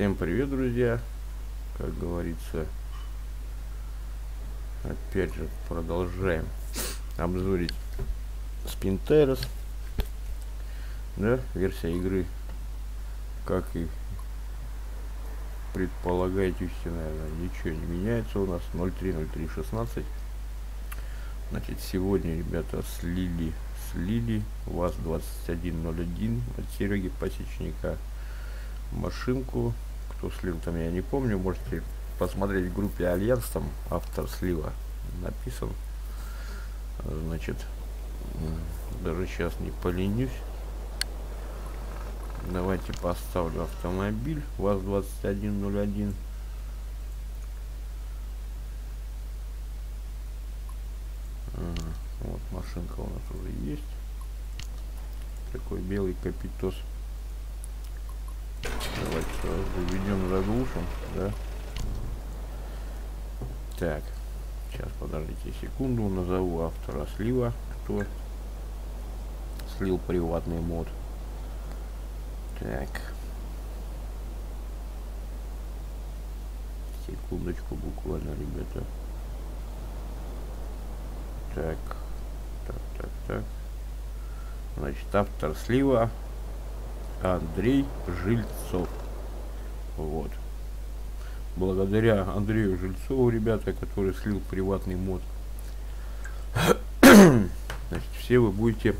Всем привет, друзья. Как говорится, опять же продолжаем обзорить Spintires, да, версия игры, как и предполагаете, наверное, ничего не меняется. У нас 030316. Значит, сегодня, ребята, слили ВАЗ-2101 от Сереги Пасечника машинку. Кто слил, там я не помню, можете посмотреть в группе Альянс, там автор слива написан. Значит, даже сейчас не поленюсь, давайте поставлю автомобиль ВАЗ-2101. Вот машинка у нас уже есть, такой белый капитос. Давайте сразу заведем, заглушим, да? Так, сейчас подождите секунду, назову автора слива, кто слил приватный мод. Так, секундочку буквально, ребята. Так. Значит, автор слива Андрей Жильцов. Вот. Благодаря Андрею Жильцову, ребята, который слил приватный мод, значит, все вы будете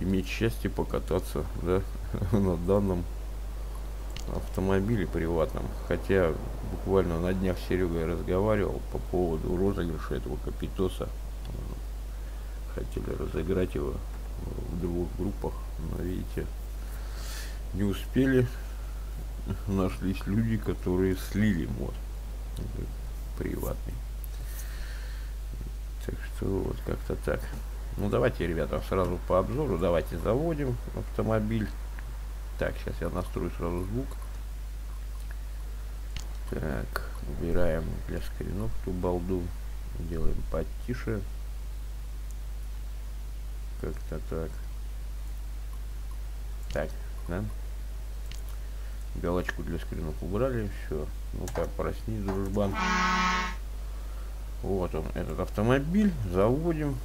иметь счастье покататься, да, на данном автомобиле приватном. Хотя буквально на днях с Серегой разговаривал по поводу розыгрыша этого капитоса. Хотели разыграть его в двух группах, но, видите, не успели. Нашлись люди, которые слили мод приватный. Так что вот как-то так. Ну давайте, ребята, сразу по обзору. Давайте заводим автомобиль. Так, сейчас я настрою сразу звук. Так, убираем для скринов ту балду, делаем потише. Как-то так. Так, да? Галочку для скринов убрали, все. Ну-ка, проснись, дружбан. Вот он, этот автомобиль. Заводим.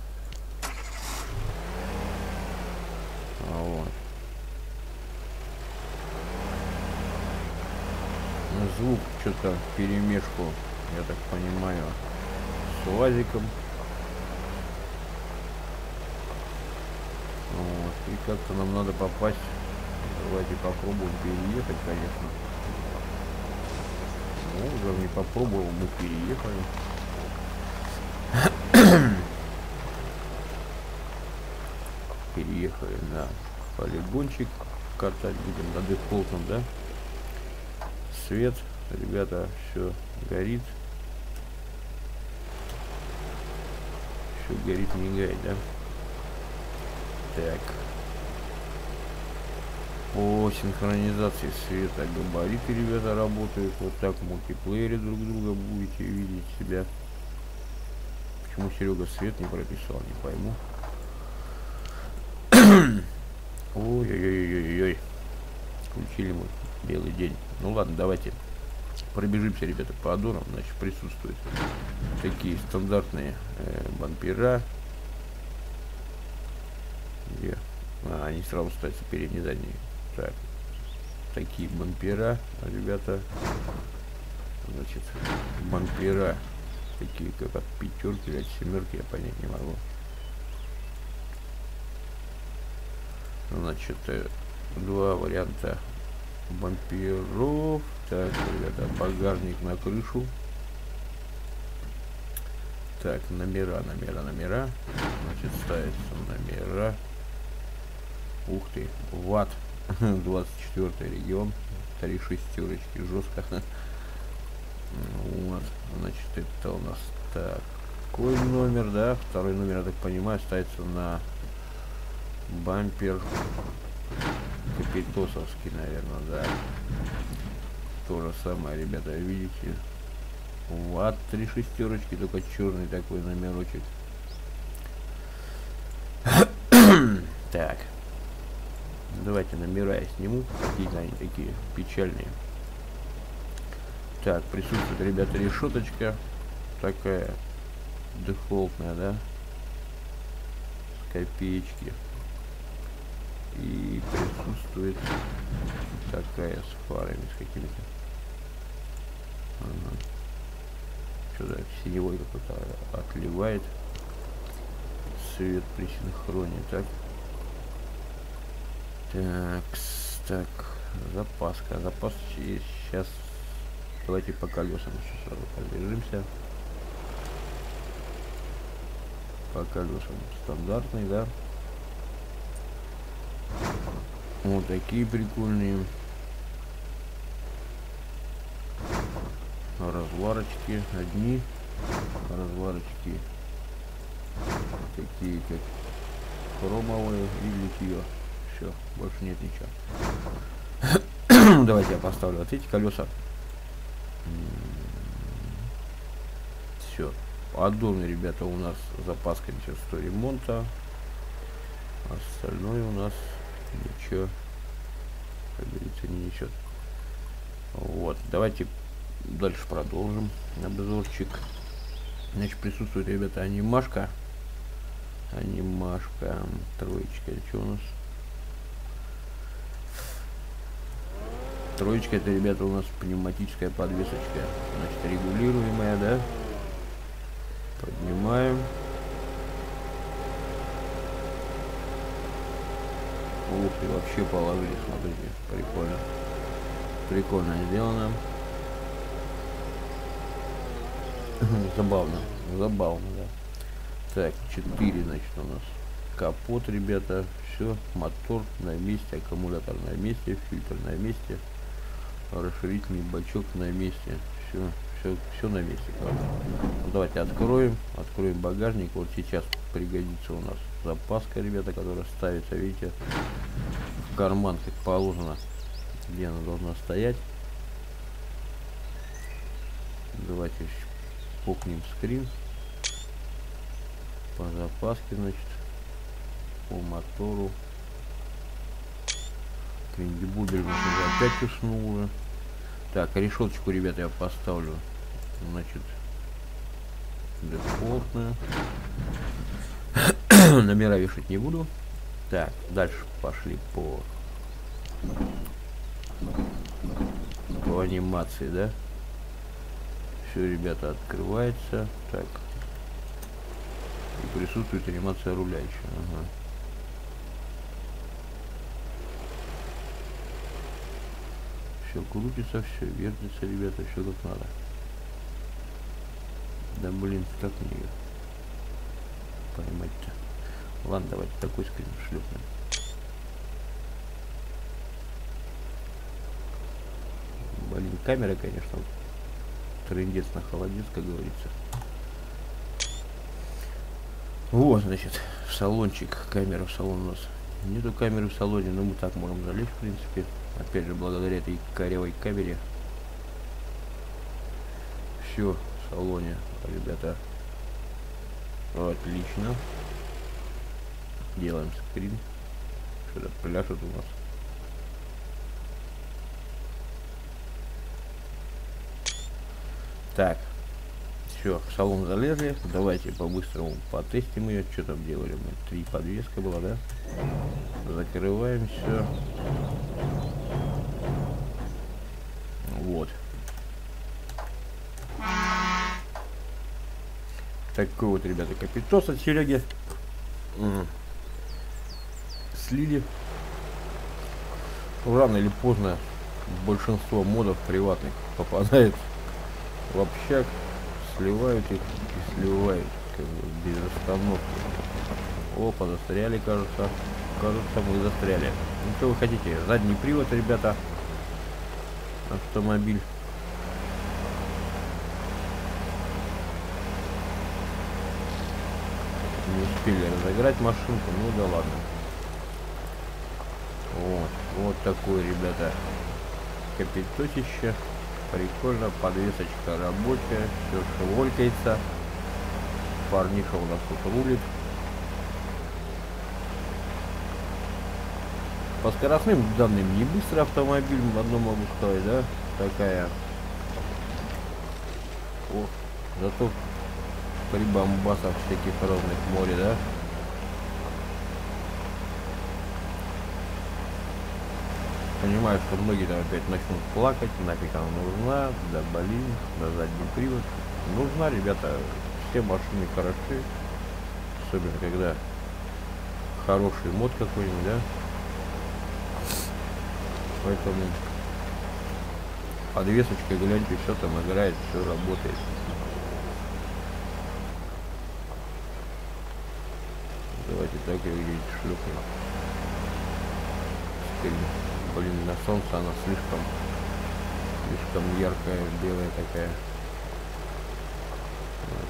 Вот. Звук что-то перемешку, я так понимаю, с УАЗиком. Вот. И как-то нам надо попасть. Давайте попробуем переехать, конечно. Ну, уже не попробовал, мы переехали. Переехали на полигончик. Катать будем на дефолтном, да? Свет, ребята, все горит. Все горит, мигает, да? Так. По синхронизации света габариты, ребята, работают. Вот так в мультиплеере друг друга будете видеть себя. Почему Серега свет не прописал, не пойму. Ой-ой-ой-ой-ой. Включили мы белый день. Ну ладно, давайте пробежимся, ребята, по аддонам. Значит, присутствуют такие стандартные бампера. Где? А, они сразу, кстати, передние, задние. Так, такие бампера, ребята, значит, бампера такие, как от пятерки или от семерки, я понять не могу. Значит, два варианта бамперов. Так, ребята, багажник на крышу. Так, номера, значит, ставятся номера. Ух ты, ВАТ 24 регион, 3 шестерочки, жестко. Вот, значит, это у нас такой номер, да, второй номер, я так понимаю, ставится на бампер капитосовский, наверное, да. То же самое, ребята, видите, ВАТ 3 шестерочки, только черный такой номерочек. Так. Давайте номера я сниму, какие-то они такие печальные. Так, присутствует, ребята, решеточка. Такая дефолтная, да? С копеечки. И присутствует такая с фарами, с какими-то. Ага. Что-то синевой какой-то отливает. Цвет при синхроне. Так. Так, так, запаска, запас есть. Сейчас давайте по колесам еще сразу пробежимся. По колесам стандартный, да. Вот такие прикольные разварочки, одни разварочки такие как хромовые и литье. Все, больше нет ничего. Давайте я поставлю вот эти колеса. Все, аддоны, ребята, у нас запаска все 100 ремонта, остальное у нас ничего, как говорится, не несет. Вот, давайте дальше продолжим обзорчик. Значит, присутствует, ребята, анимашка, анимашка, троечка. Что у нас? Троечка — это, ребята, у нас пневматическая подвесочка, значит, регулируемая, да. Поднимаем. Ух, и вообще положили, смотрите, прикольно, прикольно сделано. Забавно, забавно, да. Так, 4, значит, у нас капот, ребята, все, мотор на месте, аккумулятор на месте, фильтр на месте, расширительный бачок на месте, все, все, все на месте. Ну, давайте откроем багажник. Вот сейчас пригодится у нас запаска, ребята, которая ставится, видите, в карман, как положено, где она должна стоять. Давайте пукнем скрин по запаске, значит, по мотору. Кингибубер опять уснула. Так, решеточку, ребята, я поставлю, значит, дефолтную. Номера вешать не буду. Так, дальше пошли по анимации, да. Все, ребята, открывается. Так, и присутствует анимация руля еще. Ага. Все крутится, все вертится, ребята, все как надо. Да блин, как мне ее поймать-то? Ладно, давайте такой скрин шлепнем. Блин, камера, конечно, трындец на холодец, как говорится. Вот, значит, салончик, камера в салон у нас. Нету камеры в салоне, но мы так можем залезть, в принципе. Опять же, благодаря этой корявой камере. Все в салоне, ребята. Отлично. Делаем скрин. Что-то пляшет у нас. Так. Все, в салон залезли. Давайте по-быстрому потестим ее. Что там делали мы? 3 подвеска была, да? Закрываем все. Вот. Такой вот, ребята, капитос от Сереги. Слили. Рано или поздно большинство модов приватных попадает в общак. Сливают их и сливают, как бы, без остановки. Опа, застряли, кажется. Кажется, мы застряли. Ну что вы хотите? Задний привод, ребята. Автомобиль. Не успели разыграть машинку, ну да ладно. Вот, вот такой, ребята, капитотище. Прикольно, подвесочка рабочая, все шеволькается. Парниша у нас тут рулит. По скоростным данным не быстрый автомобиль, в одном могу сказать, да, такая. О, зато прибамбасов всяких ровных море, да. Понимаю, что многие там опять начнут плакать, нафиг она нужна, да блин, на задний привод. Нужна, ребята, все машины хороши, особенно когда хороший мод какой-нибудь, да. Поэтому подвесочкой гляньте, все там играет, все работает. Давайте так и выглядит шлюпка. Блин, на солнце она слишком яркая, белая такая.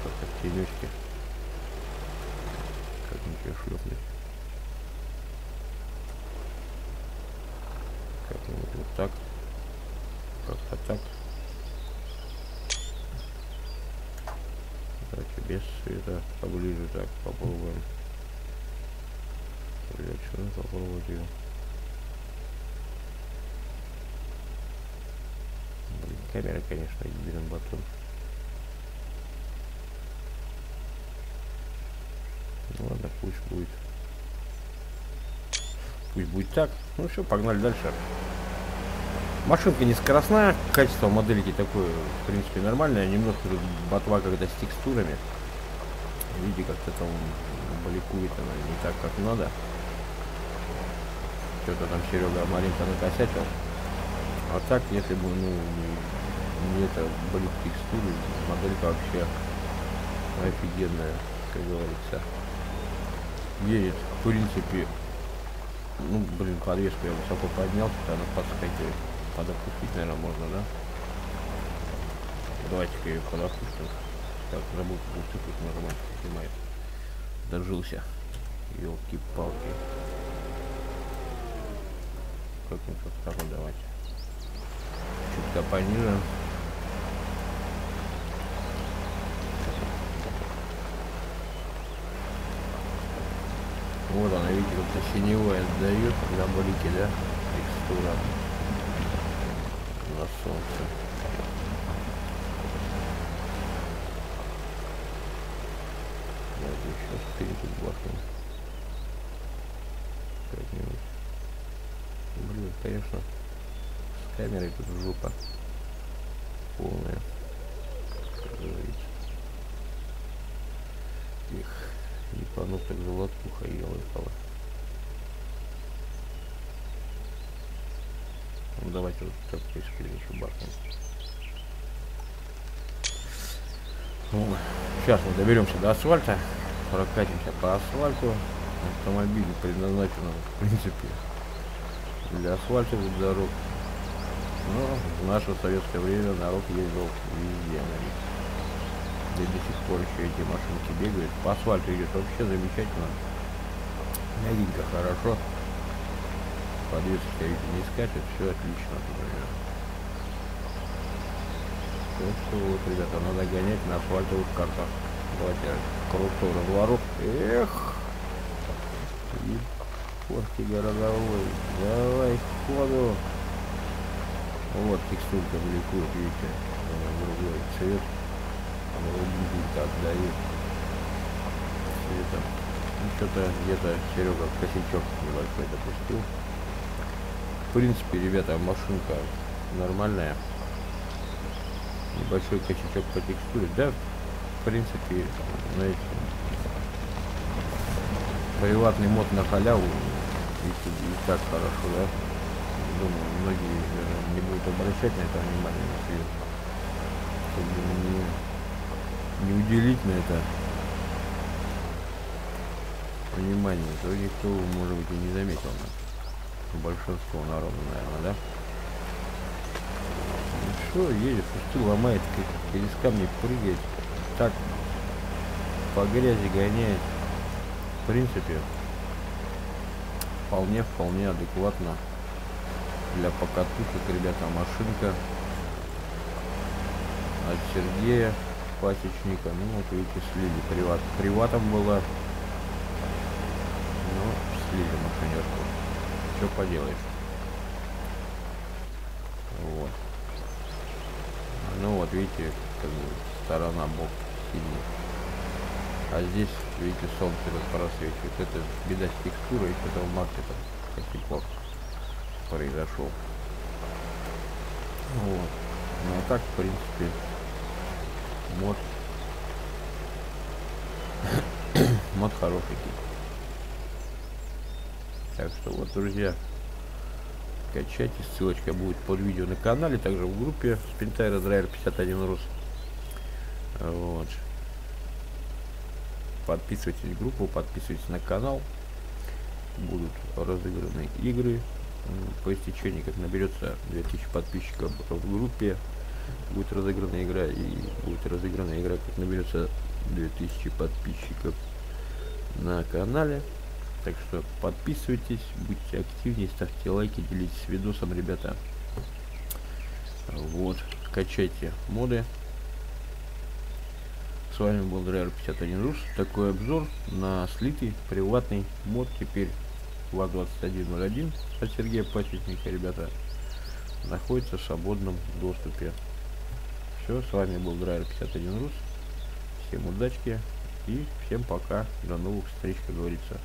Вот так тенечки. Как ничего шлюпнет. Как-нибудь вот так. Как-то так. Давайте без света поближе так попробуем. Блять, что надо попробовать ее? Блин, камера, конечно, берем батон. Ну ладно, пусть будет. Пусть будет так. Ну все, погнали дальше. Машинка не скоростная, качество модельки такое, в принципе, нормальное. Немножко ботва когда с текстурами. Видите, как-то там баликует она не так, как надо. Что-то там Серега маленько накосячил. А так, если бы, ну, не это были текстуры, моделька вообще офигенная, как говорится. Едет, в принципе, ну, блин, подвеску я высоко поднял, что-то она подскакивает. Подопустить, наверное, можно, да? Давайте-ка ее подопустим. Так, забыл пустыпать, нажимать, снимает. Дожился. Ёлки-палки. Как-нибудь вот так давайте. Чуть-то пониже. Вот она, видите, как-то синевая отдает на блике, да? Текстура. На солнце. Давайте еще спереди бахнем. Как-нибудь. Блин, конечно. С камерой тут жопа. Полная. Как говорится. Их. И пану так золотуха елыкала. Ну, давайте вот так еще бахнем. Ну, сейчас мы доберемся до асфальта, прокатимся по асфальту. Автомобиль предназначен, в принципе, для асфальтовых дорог. Но в наше советское время народ ездил везде, наверное. До сих пор еще эти машинки бегают. По асфальту идет вообще замечательно. Мягенько, хорошо. Подвеска не скачет, все отлично. Так что вот, ребята, надо гонять на асфальтовых картах. Давайте крутой разворот. Эх! Кошки городовой. Давай ходу. Вот текстурка бликует, видите, другой цвет. Рубинка отдает цветом. Ну, что-то где-то Серега косячок небольшой допустил. В принципе, ребята, машинка нормальная. Небольшой косячок по текстуре. Да, в принципе, знаете, приватный мод на халяву и так хорошо, да? Думаю, многие не будут обращать на это внимание, если не уделить на это внимание, то никто, может быть, и не заметил. Большинство народа, наверное, да? Ну что, едет, пусты ломает, через камни прыгает, так по грязи гоняет. В принципе, вполне адекватно для покатушек, ребята, машинка от Сергея Пасечника. Ну вот видите, слили приватом была, но слили машинерку. что поделаешь. Вот. Ну вот, видите, как бы сторона бок синий. А здесь, видите, солнце просвечивает. Это беда с текстурой, это в марте там до сих пор произошел. Вот. Ну а так, в принципе, мод. Мод хороший. Так что вот, друзья, качайте, ссылочка будет под видео на канале, также в группе Spintires Driver51RUS. Вот. Подписывайтесь в группу, подписывайтесь на канал. Будут разыграны игры. По истечении, как наберется 2000 подписчиков в группе, будет разыграна игра, и будет разыграна игра, как наберется 2000 подписчиков на канале. Так что подписывайтесь, будьте активнее, ставьте лайки, делитесь видосом, ребята. Вот, качайте моды. С вами был Driver51RUS. Такой обзор на слитый приватный мод теперь ВАЗ-2101 от Сергея Пасечника, ребята, находится в свободном доступе. Все, с вами был Driver51RUS. Всем удачки и всем пока. До новых встреч, как говорится.